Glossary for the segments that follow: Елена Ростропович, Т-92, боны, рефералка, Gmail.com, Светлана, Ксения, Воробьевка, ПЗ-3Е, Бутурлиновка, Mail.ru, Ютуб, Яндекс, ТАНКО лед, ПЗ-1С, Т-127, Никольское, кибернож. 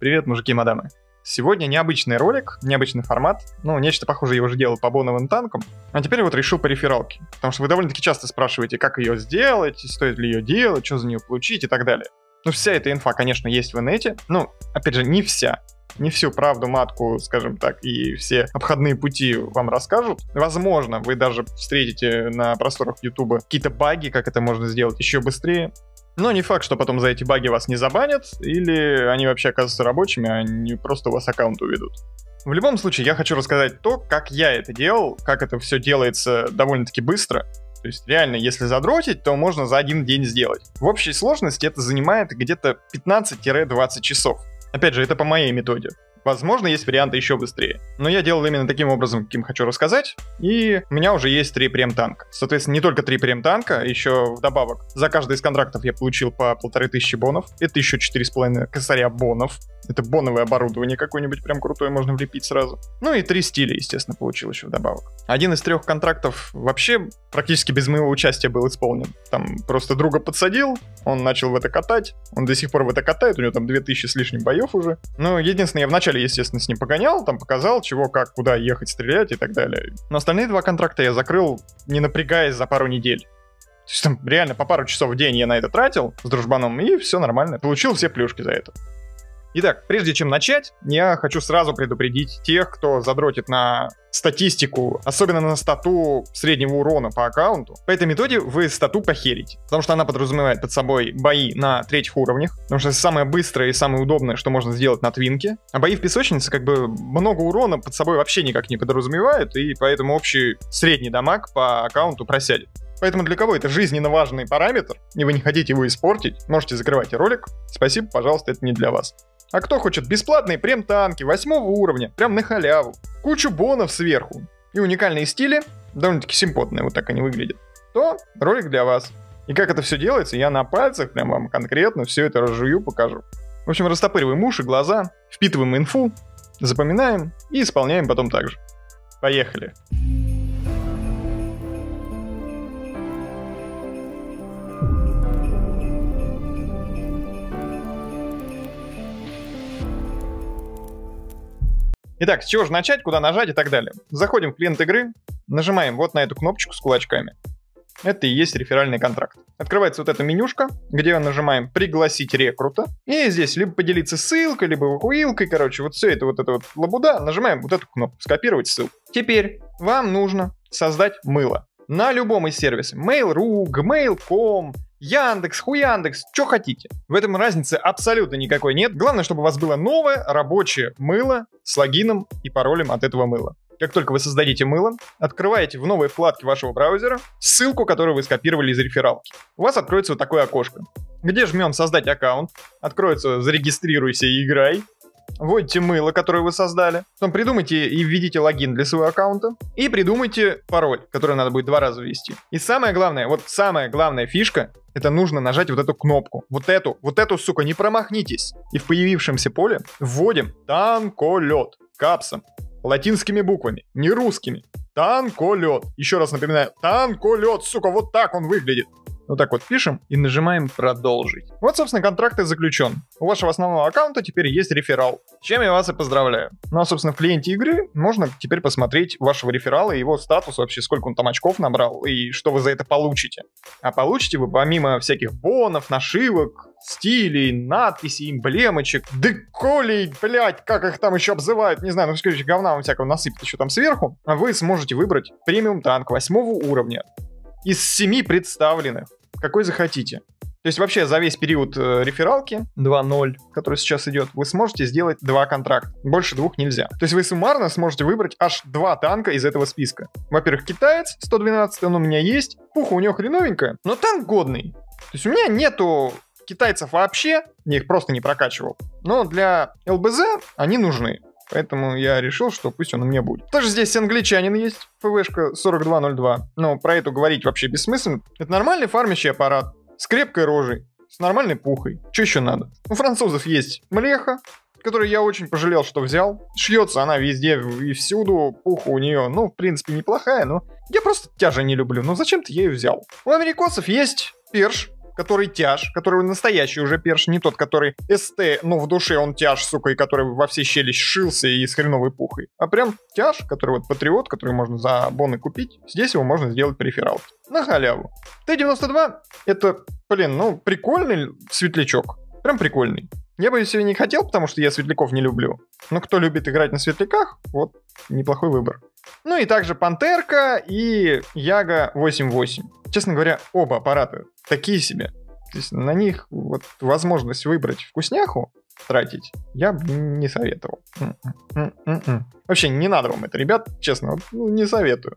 Привет, мужики и мадамы. Сегодня необычный ролик, необычный формат. Ну, нечто похожее я уже делал по боновым танкам. А теперь вот решил по рефералке. Потому что вы довольно-таки часто спрашиваете, как ее сделать, стоит ли ее делать, что за нее получить и так далее. Ну, вся эта инфа, конечно, есть в инете. Ну, опять же, не вся. Не всю правду, матку, скажем так, и все обходные пути вам расскажут. Возможно, вы даже встретите на просторах Ютуба какие-то баги, как это можно сделать еще быстрее. Но не факт, что потом за эти баги вас не забанят, или они вообще оказываются рабочими, а не просто у вас аккаунт уведут. В любом случае, я хочу рассказать то, как я это делал, как это все делается довольно-таки быстро. То есть реально, если задротить, то можно за один день сделать. В общей сложности это занимает где-то 15-20 часов. Опять же, это по моей методе. Возможно, есть варианты еще быстрее. Но я делал именно таким образом, каким хочу рассказать. И у меня уже есть 3 прем-танка. Соответственно, не только 3 прем-танка, еще вдобавок. За каждый из контрактов я получил по 1500 бонов. Это еще 4,5 косаря бонов. Это боновое оборудование какое-нибудь прям крутое можно влепить сразу. Ну и 3 стиля, естественно, получил еще вдобавок. Один из 3 контрактов вообще практически без моего участия был исполнен. Там просто друга подсадил, он начал в это катать. Он до сих пор в это катает, у него там 2000 с лишним боев уже. Но единственное, я вначале, естественно, с ним погонял, там показал, чего, как, куда ехать, стрелять и так далее. Но остальные 2 контракта я закрыл, не напрягаясь, за пару недель. То есть там реально по пару часов в день я на это тратил с дружбаном, и все нормально. Получил все плюшки за это. Итак, прежде чем начать, я хочу сразу предупредить тех, кто задротит на статистику, особенно на стату среднего урона по аккаунту. По этой методе вы стату похерите, потому что она подразумевает под собой бои на 3-х уровнях, потому что это самое быстрое и самое удобное, что можно сделать на твинке. А бои в песочнице как бы много урона под собой вообще никак не подразумевают, и поэтому общий средний дамаг по аккаунту просядет. Поэтому для кого это жизненно важный параметр, и вы не хотите его испортить, можете закрывать ролик. Спасибо, пожалуйста, это не для вас. А кто хочет бесплатные прем-танки 8-го уровня, прям на халяву, кучу бонов сверху и уникальные стили, довольно-таки симпотные, вот так они выглядят, то ролик для вас. И как это все делается, я на пальцах прям вам конкретно все это разжую, покажу. В общем, растопыриваем уши, глаза, впитываем инфу, запоминаем и исполняем потом так же. Поехали! Итак, с чего же начать, куда нажать и так далее. Заходим в клиент игры, нажимаем вот на эту кнопочку с кулачками. Это и есть реферальный контракт. Открывается вот эта менюшка, где нажимаем «Пригласить рекрута». И здесь либо поделиться ссылкой, либо эвакуилкой, короче, вот все это вот эта вот лабуда. Нажимаем вот эту кнопку «Скопировать ссылку». Теперь вам нужно создать мыло. На любом из сервисов. Mail.ru, Gmail.com, Яндекс, Хуяндекс, что хотите. В этом разницы абсолютно никакой нет. Главное, чтобы у вас было новое рабочее мыло с логином и паролем от этого мыла. Как только вы создадите мыло, открываете в новой вкладке вашего браузера ссылку, которую вы скопировали из рефералки. У вас откроется вот такое окошко, где жмем «Создать аккаунт», откроется «Зарегистрируйся и играй». Вводите мыло, которое вы создали, потом придумайте и введите логин для своего аккаунта, и придумайте пароль, который надо будет 2 раза ввести. И самое главное, вот самая главная фишка, это нужно нажать вот эту кнопку, вот эту, сука, не промахнитесь. И в появившемся поле вводим «ТАНКО лед» капсом, латинскими буквами, не русскими. «ТАНКО лед». Еще раз напоминаю, «ТАНКО лед», сука, вот так он выглядит. Вот так вот пишем и нажимаем «Продолжить». Вот, собственно, контракт и заключен. У вашего основного аккаунта теперь есть реферал, с чем я вас и поздравляю. Ну а, собственно, в клиенте игры можно теперь посмотреть вашего реферала и его статус, вообще сколько он там очков набрал и что вы за это получите. А получите вы помимо всяких бонов, нашивок, стилей, надписей, эмблемочек, деколей, блять, как их там еще обзывают, не знаю, ну скажите, говна вам всякого насыпят еще там сверху. А вы сможете выбрать премиум танк 8-го уровня из 7 представленных. Какой захотите. То есть вообще за весь период рефералки 2.0, который сейчас идет, вы сможете сделать 2 контракта. Больше 2 нельзя. То есть вы суммарно сможете выбрать аж 2 танка из этого списка. Во-первых, китаец 112, он у меня есть. Пуха у него хреновенькая, но танк годный. То есть у меня нету китайцев вообще, я их просто не прокачивал. Но для ЛБЗ они нужны. Поэтому я решил, что пусть он у меня будет. Тоже здесь англичанин есть, ФВшка 4202. Но про это говорить вообще бессмысленно. Это нормальный фармящий аппарат, с крепкой рожей, с нормальной пухой. Что еще надо? У французов есть млеха, которую я очень пожалел, что взял. Шьется она везде и всюду, пуха у нее, ну, в принципе, неплохая, но я просто тяжи не люблю. Ну, зачем ты ею взял? У америкосов есть перш, который тяж, который настоящий уже перш, не тот, который СТ, но в душе он тяж, сука, и который во все щели шился и с хреновой пухой. А прям тяж, который вот патриот, который можно за боны купить, здесь его можно сделать по рефералке. На халяву. Т-127 это, блин, ну прикольный светлячок. Прям прикольный. Я бы себе не хотел, потому что я светляков не люблю. Но кто любит играть на светляках, вот неплохой выбор. Ну и также Пантерка и Яга 88. Честно говоря, оба аппарата такие себе. То есть на них вот возможность выбрать вкусняху, тратить, я бы не советовал. Вообще не надо вам это, ребят, честно, вот, не советую.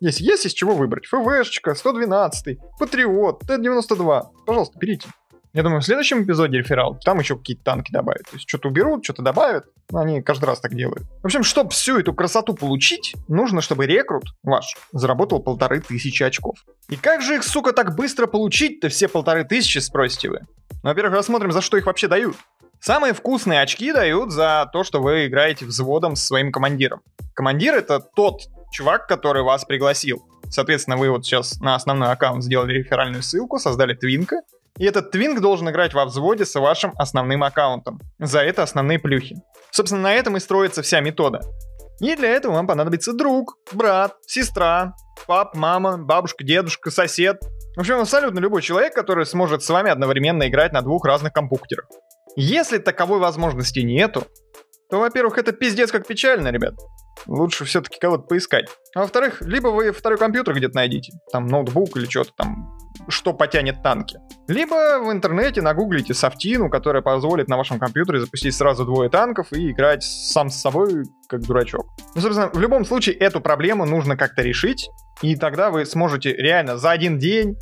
Здесь есть из чего выбрать. ФВшечка, 112, Патриот, Т-92. Пожалуйста, берите. Я думаю, в следующем эпизоде реферал там еще какие-то танки добавят. То есть что-то уберут, что-то добавят. Но они каждый раз так делают. В общем, чтобы всю эту красоту получить, нужно, чтобы рекрут ваш заработал 1500 очков. И как же их, сука, так быстро получить-то все 1500, спросите вы? Ну, во-первых, рассмотрим, за что их вообще дают. Самые вкусные очки дают за то, что вы играете взводом со своим командиром. Командир — это тот чувак, который вас пригласил. Соответственно, вы вот сейчас на основной аккаунт сделали реферальную ссылку, создали твинка. И этот твинк должен играть во взводе с вашим основным аккаунтом. За это основные плюхи. Собственно, на этом и строится вся метода. И для этого вам понадобится друг, брат, сестра, пап, мама, бабушка, дедушка, сосед. В общем, абсолютно любой человек, который сможет с вами одновременно играть на двух разных компьютерах. Если таковой возможности нету, то, во-первых, это пиздец как печально, ребят. Лучше все-таки кого-то поискать. А во-вторых, либо вы второй компьютер где-то найдите. Там ноутбук или что-то там, что потянет танки. Либо в интернете нагуглите софтину, которая позволит на вашем компьютере запустить сразу двое танков и играть сам с собой как дурачок. Ну, собственно, в любом случае эту проблему нужно как-то решить. И тогда вы сможете реально за один день,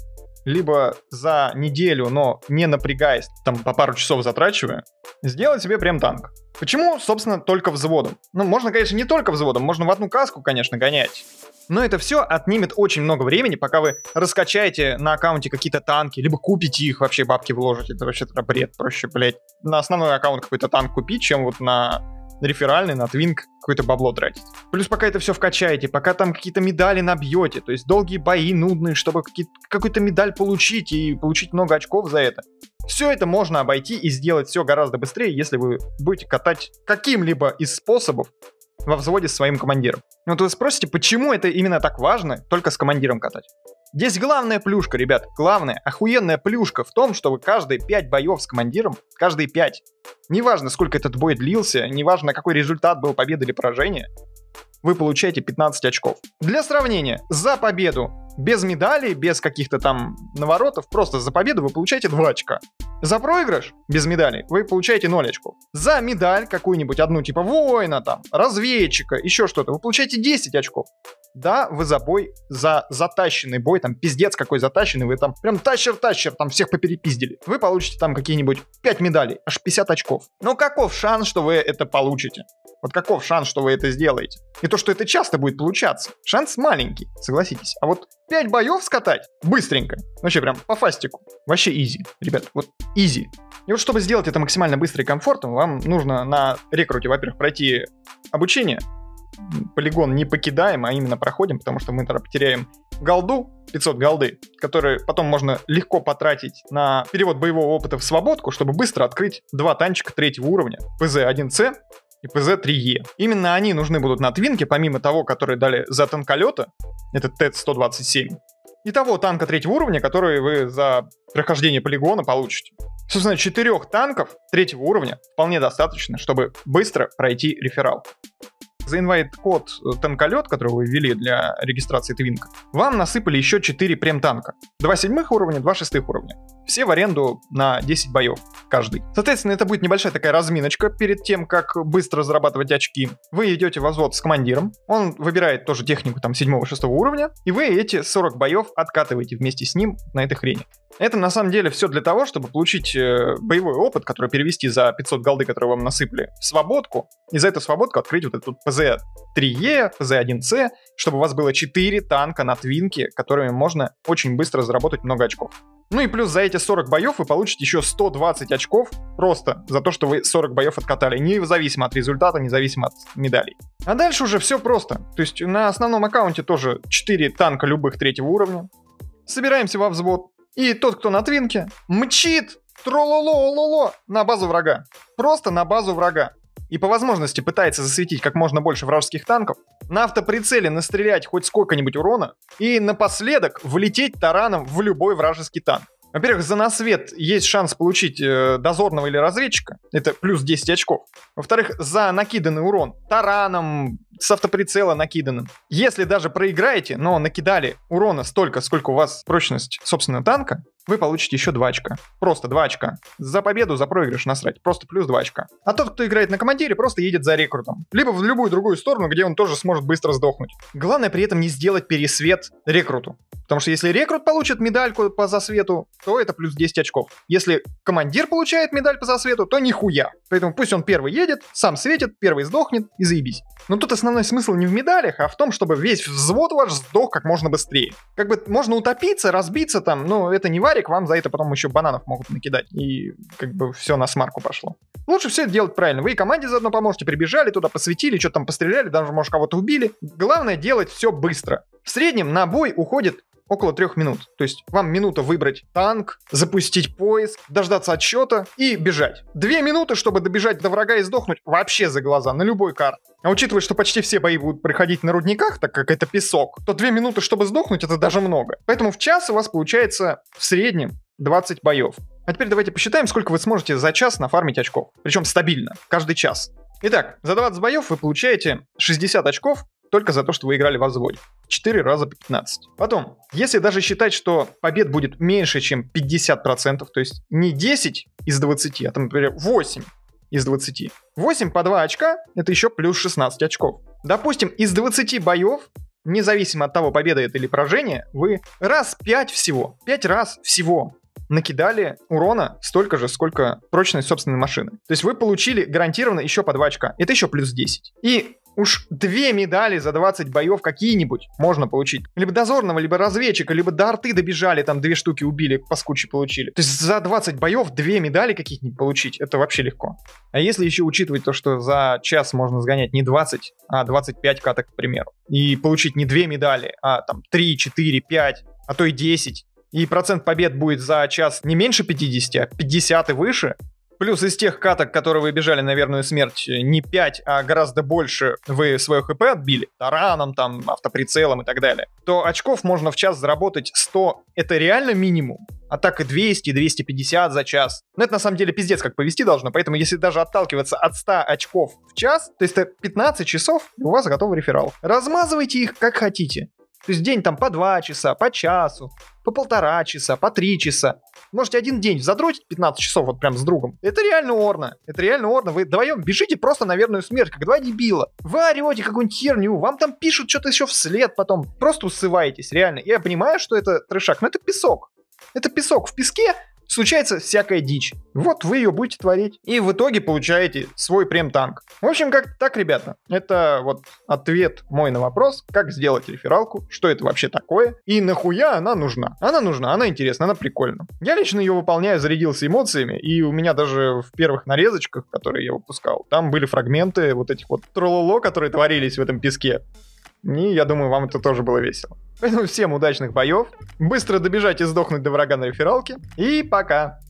либо за неделю, но не напрягаясь, там по пару часов затрачивая, сделать себе прям танк. Почему, собственно, только взводом? Ну, можно, конечно, не только взводом, можно в одну каску, конечно, гонять. Но это все отнимет очень много времени, пока вы раскачаете на аккаунте какие-то танки, либо купите их, вообще бабки вложите. Это вообще-то бред, проще, блядь, на основной аккаунт какой-то танк купить, чем вот на реферальный, на твинк какое-то бабло тратить. Плюс пока это все вкачаете, пока там какие-то медали набьете, то есть долгие бои нудные, чтобы какую-то медаль получить и получить много очков за это. Все это можно обойти и сделать все гораздо быстрее, если вы будете катать каким-либо из способов во взводе с своим командиром. Вот вы спросите, почему это именно так важно только с командиром катать? Здесь главная плюшка, ребят, главная, охуенная плюшка в том, что вы каждые 5 боев с командиром, каждые 5, неважно, сколько этот бой длился, неважно, какой результат был, победа или поражение, вы получаете 15 очков. Для сравнения, за победу, без медалей, без каких-то там наворотов, просто за победу вы получаете 2 очка. За проигрыш, без медалей, вы получаете 0 очков. За медаль какую-нибудь одну, типа воина, там, разведчика, еще что-то, вы получаете 10 очков. Да, вы за бой, за затащенный бой, там пиздец какой затащенный, вы там прям тащер-тащер, там всех поперепиздили. Вы получите там какие-нибудь 5 медалей, аж 50 очков. Но каков шанс, что вы это получите? Вот каков шанс, что вы это сделаете? И то, что это часто будет получаться. Шанс маленький, согласитесь. А вот 5 боев скатать быстренько, вообще прям по фастику, вообще изи, ребят, вот изи. И вот чтобы сделать это максимально быстро и комфортно, вам нужно на рекруте, во-первых, пройти обучение. Полигон не покидаем, а именно проходим, потому что мы тогда потеряем голду, 500 голды, которые потом можно легко потратить на перевод боевого опыта в свободку, чтобы быстро открыть 2 танчика 3-го уровня, ПЗ-1С и ПЗ-3Е. Именно они нужны будут на твинке, помимо того, который дали за танколета, это Т-127, и того танка 3-го уровня, который вы за прохождение полигона получите. Собственно, 4 танков 3-го уровня вполне достаточно, чтобы быстро пройти реферал. За инвайт-код танколед, который вы ввели для регистрации твинка, вам насыпали еще 4 прем-танка. 2 седьмых уровня, 2 шестых уровня. Все в аренду на 10 боев каждый. Соответственно, это будет небольшая такая разминочка перед тем, как быстро зарабатывать очки. Вы идете во взвод с командиром, он выбирает тоже технику там 7-6 уровня, и вы эти 40 боев откатываете вместе с ним на этой хрени. Это на самом деле все для того, чтобы получить боевой опыт, который перевести за 500 голды, которые вам насыпали, в свободку, и за эту свободку открыть вот этот ПЗ-3Е, ПЗ-1С, чтобы у вас было 4 танка на твинке, которыми можно очень быстро заработать много очков. Ну и плюс за эти 40 боев вы получите еще 120 очков просто за то, что вы 40 боев откатали, независимо от результата, независимо от медалей. А дальше уже все просто. То есть на основном аккаунте тоже 4 танка любых 3-го уровня. Собираемся во взвод. и тот, кто на твинке, мчит трололололо на базу врага. Просто на базу врага. И по возможности пытается засветить как можно больше вражеских танков, на автоприцеле настрелять хоть сколько-нибудь урона и напоследок влететь тараном в любой вражеский танк. Во-первых, за насвет есть шанс получить дозорного или разведчика, это плюс 10 очков. Во-вторых, за накиданный урон тараном, с автоприцела накиданным. Если даже проиграете, но накидали урона столько, сколько у вас прочность собственного танка, вы получите еще 2 очка. Просто 2 очка. За победу, за проигрыш насрать. Просто плюс 2 очка. А тот, кто играет на командире, просто едет за рекрутом. Либо в любую другую сторону, где он тоже сможет быстро сдохнуть. Главное при этом не сделать пересвет рекруту. Потому что если рекрут получит медальку по засвету, то это плюс 10 очков. Если командир получает медаль по засвету, то нихуя. Поэтому пусть он первый едет, сам светит, первый сдохнет и заебись. Но тут основной смысл не в медалях, а в том, чтобы весь взвод ваш сдох как можно быстрее. Как бы можно утопиться, разбиться там, но это не важно. Вам за это потом еще бананов могут накидать. И как бы все на смарку пошло. Лучше все это делать правильно. Вы и команде заодно поможете. Прибежали, туда посветили, что-то там постреляли. Даже, может, кого-то убили. Главное делать все быстро. В среднем на бой уходит около 3 минут. То есть вам минута выбрать танк, запустить поиск, дождаться отсчета и бежать. 2 минуты, чтобы добежать до врага и сдохнуть вообще за глаза, на любой карте. А учитывая, что почти все бои будут проходить на рудниках, так как это песок, то 2 минуты, чтобы сдохнуть, это даже много. Поэтому в час у вас получается в среднем 20 боев. А теперь давайте посчитаем, сколько вы сможете за час нафармить очков. Причем стабильно, каждый час. Итак, за 20 боев вы получаете 60 очков, только за то, что вы играли в взводе. 4 раза по 15. Потом, если даже считать, что побед будет меньше, чем 50%, то есть не 10 из 20, а там, например, 8 из 20. 8 по 2 очка, это еще плюс 16 очков. Допустим, из 20 боев, независимо от того, победа это или поражение, вы раз 5 всего, 5 раз всего накидали урона столько же, сколько прочность собственной машины. То есть вы получили гарантированно еще по 2 очка. Это еще плюс 10. И уж 2 медали за 20 боев какие-нибудь можно получить. Либо дозорного, либо разведчика, либо до арты добежали, там 2 штуки убили, по скуче получили. То есть за 20 боев 2 медали каких-нибудь получить, это вообще легко. А если еще учитывать то, что за час можно сгонять не 20, а 25 каток, к примеру, и получить не 2 медали, а там 3, 4, 5, а то и 10, и процент побед будет за час не меньше 50, а 50 и выше. Плюс из тех каток, которые вы бежали на верную смерть, не 5, а гораздо больше вы свое хп отбили, тараном, там, автоприцелом и так далее, то очков можно в час заработать 100, это реально минимум, а так и 200, 250 за час. Но это на самом деле пиздец как повести должно, поэтому если даже отталкиваться от 100 очков в час, то есть это 15 часов, у вас готовый реферал. Размазывайте их как хотите. То есть день там по 2 часа, по часу, по 1,5 часа, по 3 часа. Можете один день задротить 15 часов вот прям с другом. Это реально орно. Это реально орно. Вы вдвоем бежите просто на верную смерть, как 2 дебила. Вы орете какую-нибудь херню, вам там пишут что-то еще вслед потом. Просто усываетесь, реально. Я понимаю, что это трешак, но это песок. Это песок. В песке случается всякая дичь. Вот вы ее будете творить. И в итоге получаете свой прем-танк. В общем, как так, ребята. Это вот ответ мой на вопрос, как сделать рефералку, что это вообще такое, и нахуя она нужна. Она нужна, она интересна, она прикольна. Я лично ее выполняю, зарядился эмоциями, и у меня даже в первых нарезочках, которые я выпускал, там были фрагменты вот этих вот трололо, которые творились в этом песке. И я думаю, вам это тоже было весело. Поэтому всем удачных боев, быстро добежать и сдохнуть до врага на рефералке, и пока!